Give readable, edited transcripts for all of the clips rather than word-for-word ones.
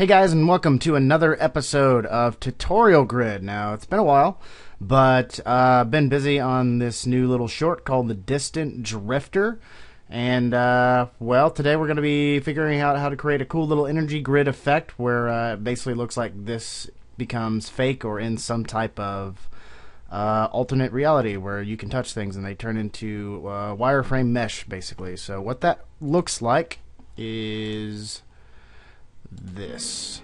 Hey guys, and welcome to another episode of Tutorial Grid. Now, it's been a while, but I've been busy on this new little short called The Distant Drifter. And, well, today we're going to be figuring out how to create a cool little energy grid effect where it basically looks like this becomes fake or in some type of alternate reality where you can touch things and they turn into wireframe mesh, basically. So what that looks like is this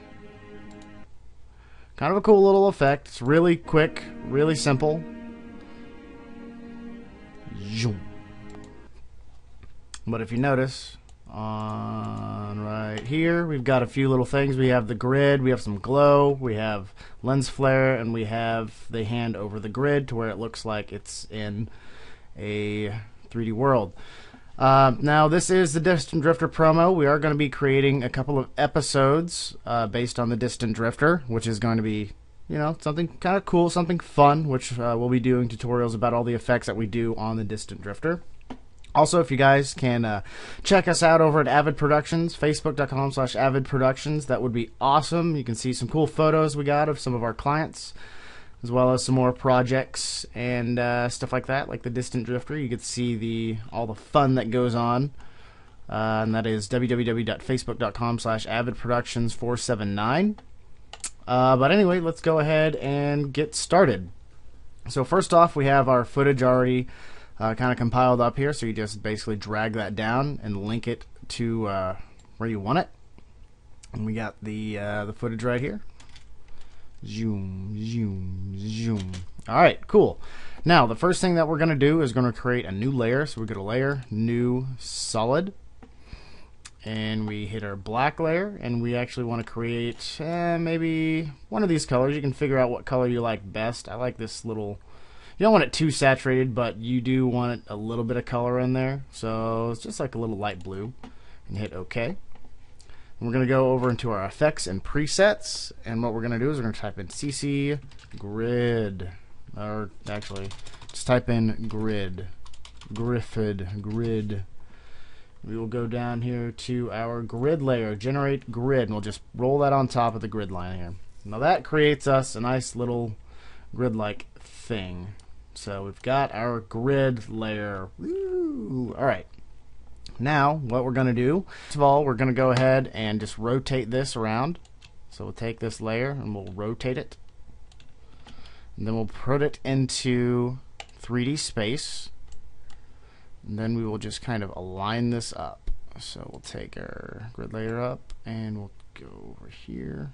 kind of a cool little effect. It's really quick, really simple. But if you notice on right here, we've got a few little things. We have the grid, we have some glow, we have lens flare, and we have the hand over the grid to where it looks like it's in a 3D world. Now, this is the Distant Drifter promo. We are going to be creating a couple of episodes based on the Distant Drifter, which is going to be, you know, something kind of cool, something fun, which we'll be doing tutorials about all the effects that we do on the Distant Drifter. Also, if you guys can check us out over at Avid Productions, facebook.com/Avid Productions. That would be awesome. You can see some cool photos we got of some of our clients, as well as some more projects and stuff like that, like the Distant Drifter. You can see all the fun that goes on, and that is www.facebook.com/avidproductions479. But anyway, let's go ahead and get started. So first off, we have our footage already kind of compiled up here, so you just basically drag that down and link it to where you want it. And we got the footage right here. Zoom, zoom, zoom. Alright, cool. Now, the first thing that we're going to do is going to create a new layer. So we go to Layer, New, Solid. And we hit our black layer. And we actually want to create maybe one of these colors. You can figure out what color you like best. I like this little... You don't want it too saturated, but you do want a little bit of color in there. So it's just like a little light blue. And hit OK. We're going to go over into our effects and presets, and what we're going to do is we're going to type in CC grid, or actually just type in grid, grid. We will go down here to our grid layer, generate grid, and we'll just roll that on top of the grid line here. Now that creates us a nice little grid-like thing. So we've got our grid layer. Woo! All right. Now, what we're going to do, first of all, we're going to go ahead and just rotate this around. So we'll take this layer and we'll rotate it. And then we'll put it into 3D space. And then we will just kind of align this up. So we'll take our grid layer up and we'll go over here.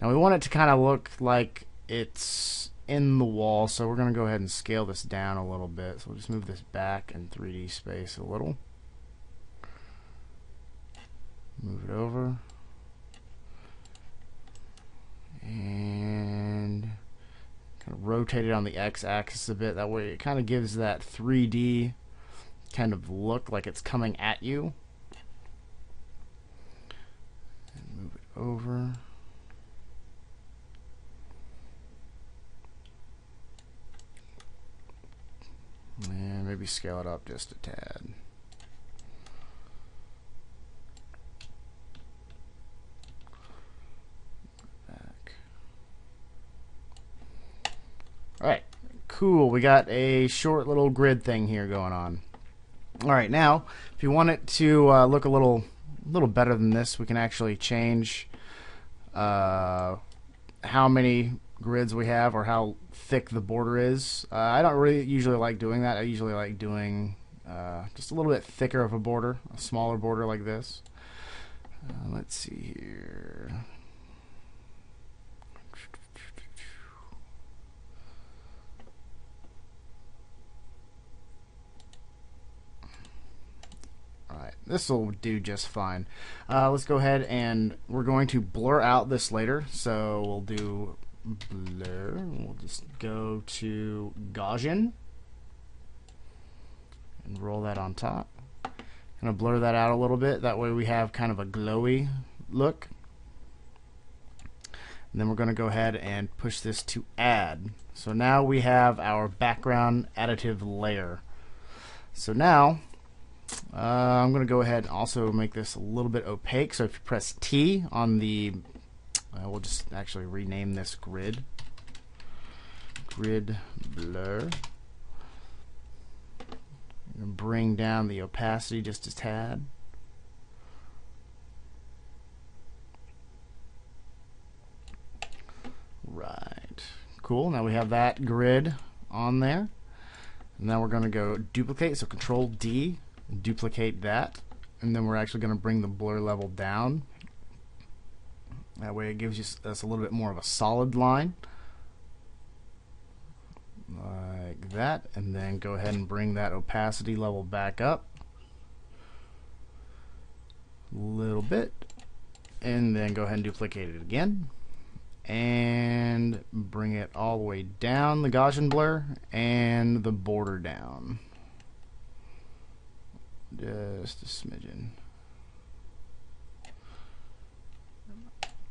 Now we want it to kind of look like it's in the wall, so we're going to go ahead and scale this down a little bit. So we'll just move this back in 3D space a little. Move it over. And kind of rotate it on the x-axis a bit. That way it kind of gives that 3D kind of look like it's coming at you. And move it over. And maybe scale it up just a tad. Back. Alright, cool. We got a short little grid thing here going on. Alright, now, if you want it to look a little better than this, we can actually change how many grids we have or how thick the border is. I don't really usually like doing that. I usually like doing just a little bit thicker of a border, a smaller border like this. Let's see here. Alright, this will do just fine. Let's go ahead and we're going to blur out this later, so we'll do blur. We'll just go to Gaussian and roll that on top. I'm going to blur that out a little bit. That way we have kind of a glowy look. And then we're going to go ahead and push this to add. So now we have our background additive layer. So now I'm going to go ahead and also make this a little bit opaque. So if you press T on the, we'll just actually rename this grid blur. And bring down the opacity just a tad. Right, cool. Now we have that grid on there. And now we're going to go duplicate. So Control D, duplicate that, and then we're actually going to bring the blur level down. That way it gives us a little bit more of a solid line, like that, and then go ahead and bring that opacity level back up a little bit, and then go ahead and duplicate it again and bring it all the way down, the Gaussian blur and the border down just a smidgen,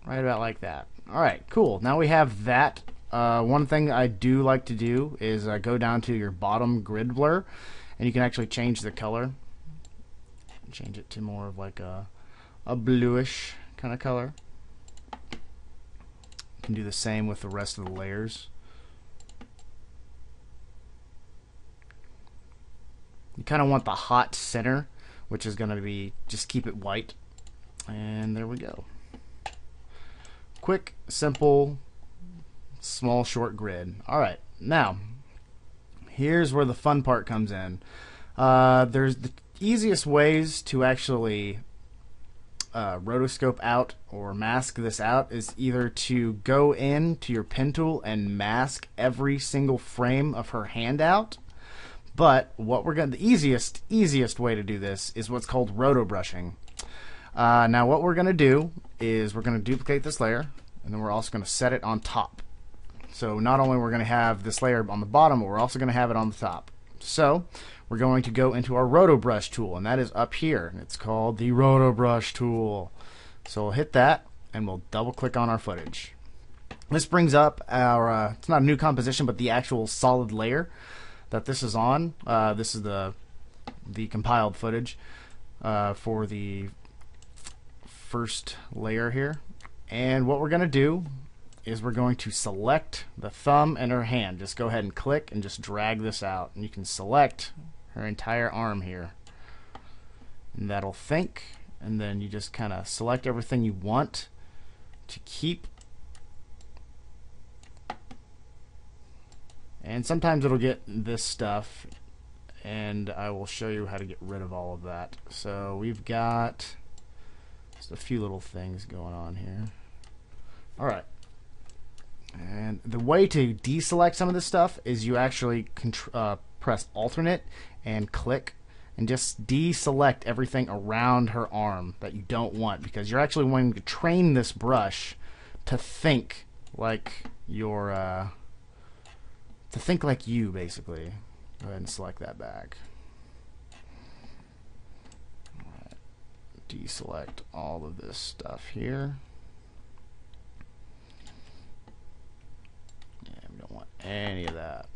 right about like that. Alright, cool. Now we have that. One thing I do like to do is go down to your bottom grid blur, and you can actually change the color, change it to more of like a bluish kind of color. You can do the same with the rest of the layers. You kind of want the hot center, which is going to be just keep it white, and there we go. Quick, simple, small, short grid. Alright, now here's where the fun part comes in. There's the easiest ways to actually rotoscope out or mask this out is either to go in to your pen tool and mask every single frame of her hand out. But what we're going, the easiest way to do this is what's called roto brushing. Now what we're going to do is we're going to duplicate this layer, and then we're also going to set it on top. So not only we're going to have this layer on the bottom, but we're also going to have it on the top. So we're going to go into our roto brush tool, and that is up here. It's called the roto brush tool. So we'll hit that, and we'll double click on our footage. This brings up our it's not a new composition, but the actual solid layer that this is on. This is the compiled footage for the first layer here, and what we're going to do is we're going to select the thumb and her hand. Just go ahead and click and just drag this out, and you can select her entire arm here, and that'll think, and then you just kinda select everything you want to keep. And sometimes it'll get this stuff, and I will show you how to get rid of all of that. So we've got just a few little things going on here. Alright, and the way to deselect some of this stuff is you actually press alternate and click, and just deselect everything around her arm that you don't want, because you're actually wanting to train this brush to think like your to think like you, basically. Go ahead and select that back. All right. Deselect all of this stuff here. Yeah, we don't want any of that.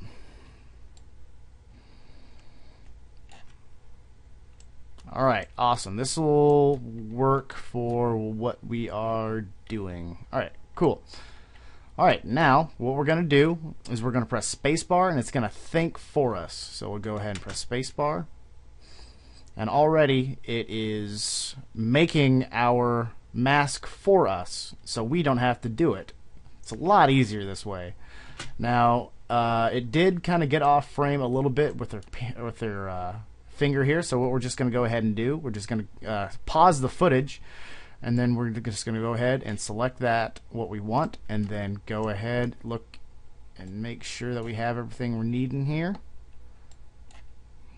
Alright, awesome. This will work for what we are doing. Alright, cool. Alright, now what we're going to do is we're going to press spacebar, and it's going to think for us. So we'll go ahead and press spacebar, and already it is making our mask for us, so we don't have to do it. It's a lot easier this way. Now it did kind of get off frame a little bit with her finger here, so what we're just going to go ahead and do, we're just going to pause the footage, and then we're just going to go ahead and select that, what we want, and then go ahead, look, and make sure that we have everything we're needing here.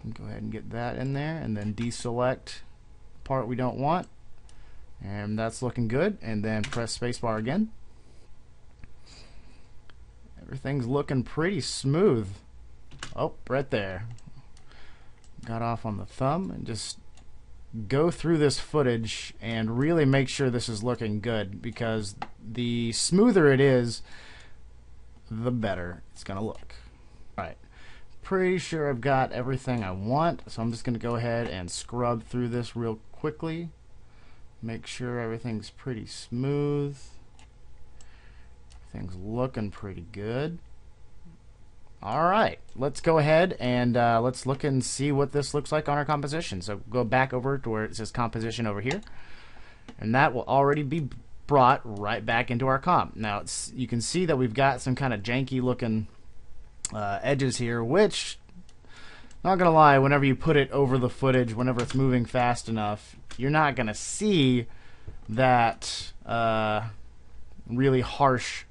And go ahead and get that in there, and then deselect the part we don't want, and that's looking good, and then press spacebar again. Everything's looking pretty smooth. Oh, right there. Got off on the thumb, and just go through this footage and really make sure this is looking good, because the smoother it is, the better it's gonna look. Alright, pretty sure I've got everything I want, so I'm just going to go ahead and scrub through this real quickly. Make sure everything's pretty smooth. Everything's looking pretty good. Alright, let's go ahead and let's look and see what this looks like on our composition. So go back over to where it says composition over here, and that will already be brought right back into our comp. Now you can see that we've got some kind of janky looking edges here, which, not gonna lie, whenever you put it over the footage, whenever it's moving fast enough, you're not gonna see that really harsh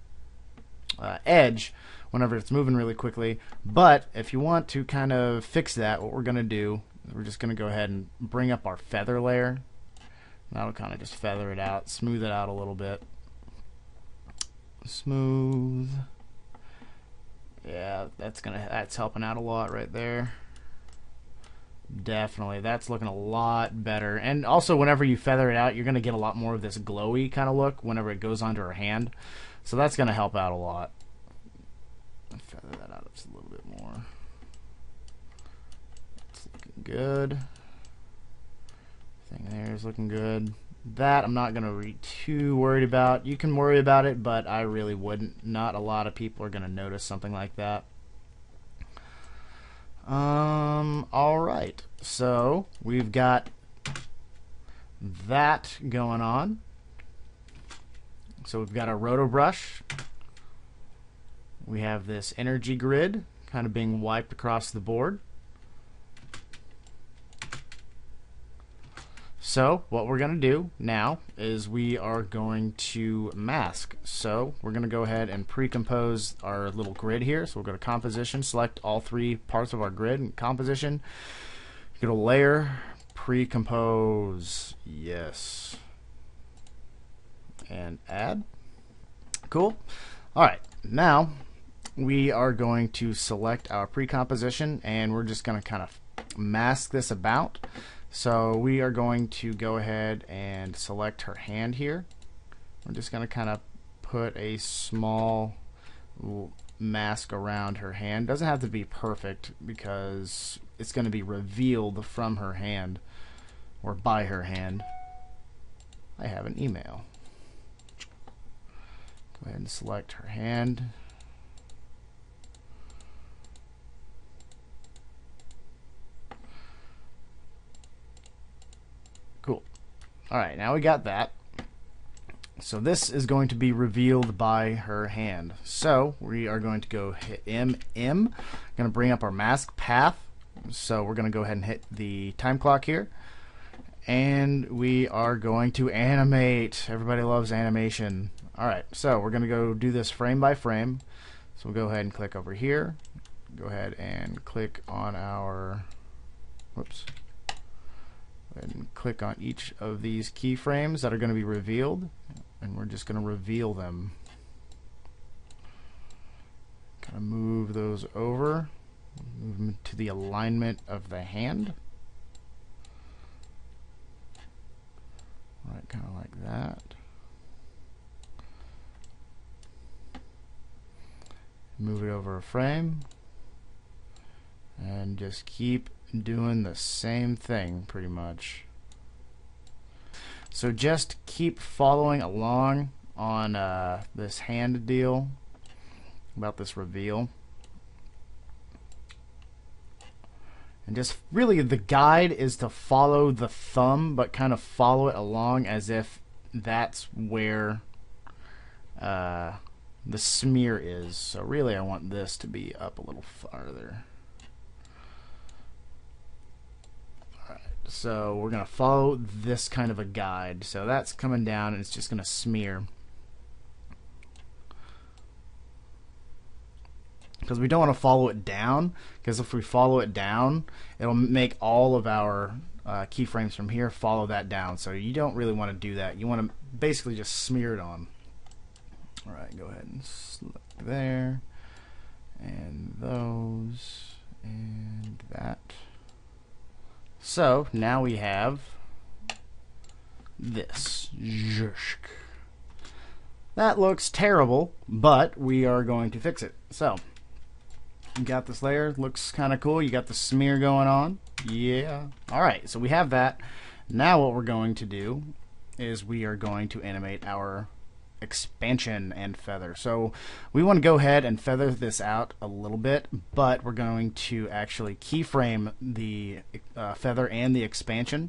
edge whenever it's moving really quickly. But if you want to kind of fix that, what we're gonna do, we're just gonna go ahead and bring up our feather layer. That'll kind of just feather it out, smooth it out a little bit. Smooth. Yeah, that's helping out a lot right there. Definitely, that's looking a lot better. And also, whenever you feather it out, you're gonna get a lot more of this glowy kind of look whenever it goes onto her hand. So that's gonna help out a lot. Feather that out just a little bit more. It's looking good. Thing there is looking good. That I'm not gonna be too worried about. You can worry about it, but I really wouldn't. Not a lot of people are gonna notice something like that. Alright, so we've got that going on. So we've got a roto brush. We have this energy grid kind of being wiped across the board. So what we're going to do now is we are going to mask. So we're going to go ahead and pre-compose our little grid here. So we'll go to composition, select all three parts of our grid and composition. Go to layer, pre-compose, yes, and add. Cool. Alright, now we are going to select our pre-composition and we're just going to kind of mask this about. So we are going to go ahead and select her hand here. We're just going to kind of put a small mask around her hand. Doesn't have to be perfect because it's going to be revealed from her hand or by her hand. I have an email. Go ahead and select her hand. Cool. Alright, now we got that. So this is going to be revealed by her hand. So we are going to go hit MM. I'm going to bring up our mask path. So we're going to go ahead and hit the time clock here. And we are going to animate. Everybody loves animation. Alright, so we're going to go do this frame by frame. So we'll go ahead and click over here. Go ahead and click on our... whoops. And click on each of these keyframes that are going to be revealed, and we're just going to reveal them. Kind of move those over, move them to the alignment of the hand. Right, kind of like that. Move it over a frame, and just keep doing the same thing pretty much. So just keep following along on this hand deal about this reveal, and just really the guide is to follow the thumb, but kind of follow it along as if that's where the smear is. So really I want this to be up a little farther. So we're going to follow this kind of a guide. So that's coming down and it's just going to smear. Because we don't want to follow it down, because if we follow it down, it'll make all of our keyframes from here follow that down. So you don't really want to do that. You want to basically just smear it on. Alright, go ahead and select there. And those. And that. So now we have this. That looks terrible, but we are going to fix it. So You got this layer, looks kind of cool. You got the smear going on. Yeah. Alright, so we have that. Now what we're going to do is we are going to animate our expansion and feather. So we want to go ahead and feather this out a little bit, but we're going to actually keyframe the feather and the expansion.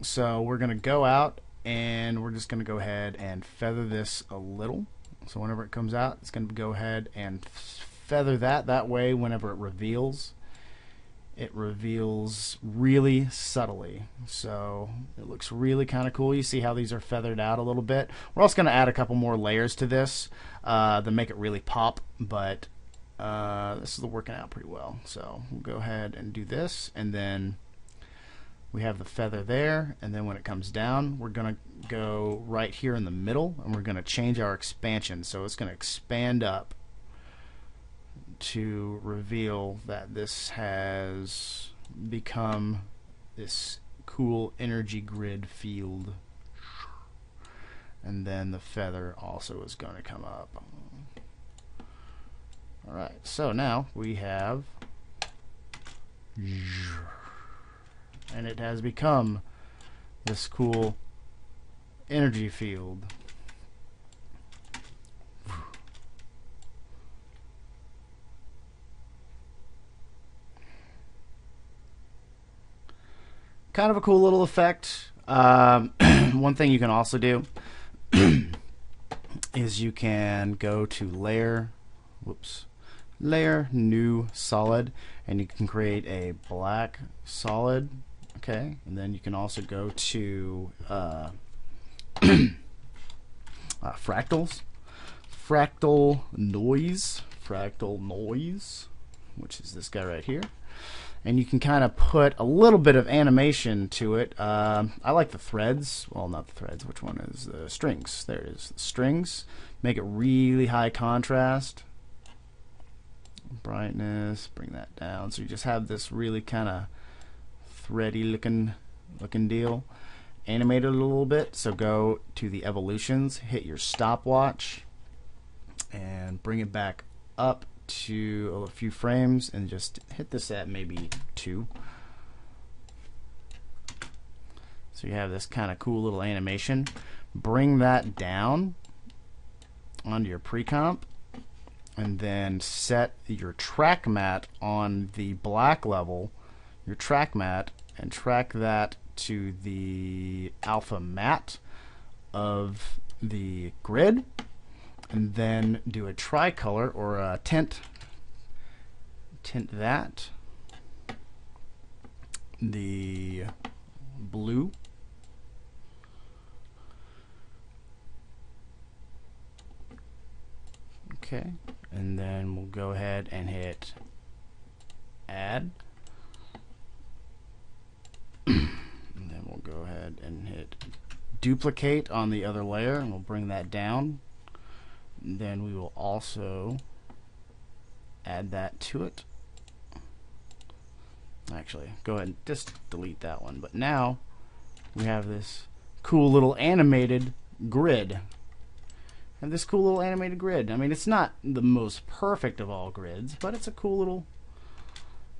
So we're going to go out and we're just going to go ahead and feather this a little. So whenever it comes out, it's going to go ahead and feather that. That way, whenever it reveals really subtly. So it looks really kind of cool. You see how these are feathered out a little bit. We're also going to add a couple more layers to this that make it really pop, but this is working out pretty well. So we'll go ahead and do this, and then we have the feather there, and then when it comes down, we're going to go right here in the middle, and we're going to change our expansion. So it's going to expand up to reveal that this has become this cool energy grid field. And then the feather also is going to come up. Alright, so now we have, and it has become this cool energy field. Kind of a cool little effect. One thing you can also do is you can go to layer, layer, new solid, and you can create a black solid. Okay, and then you can also go to fractals, fractal noise, which is this guy right here. And you can kind of put a little bit of animation to it. I like the threads. Well, not the threads. Which one is the strings? There it is. The strings. Make it really high contrast. Brightness. Bring that down. So you just have this really kind of thready looking deal. Animate it a little bit. So go to the evolutions. Hit your stopwatch. And bring it back up to a few frames and just hit this at maybe 2. So you have this kind of cool little animation. Bring that down onto your pre-comp and then set your track mat on the black level, your track mat, and track that to the alpha mat of the grid. And then do a tricolor or a tint that the blue . Okay and then we'll go ahead and hit add and then we'll go ahead and hit duplicate on the other layer and we'll bring that down. Then we will also add that to it. Actually, go ahead and just delete that one. But now we have this cool little animated grid. And this cool little animated grid. I mean, it's not the most perfect of all grids, but it's a cool little,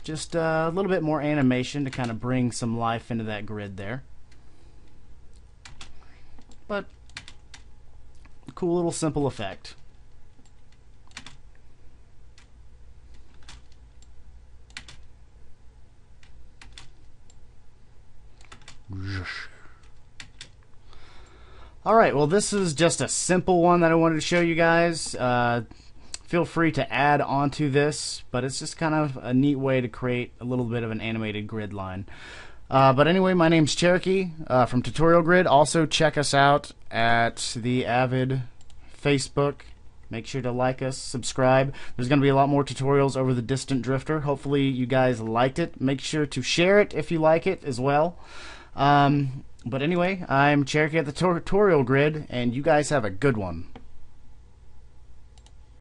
just a little bit more animation to kind of bring some life into that grid there. But cool little simple effect. Alright, well this is just a simple one that I wanted to show you guys. Feel free to add onto this, but it's just kind of a neat way to create a little bit of an animated grid line. But anyway, my name's Cherokee from Tutorial Grid. Also, check us out at the Avid Facebook. Make sure to like us, subscribe. There's going to be a lot more tutorials over The Distant Drifter. Hopefully, you guys liked it. Make sure to share it if you like it as well. But anyway, I'm Cherokee at the Tutorial Grid, and you guys have a good one.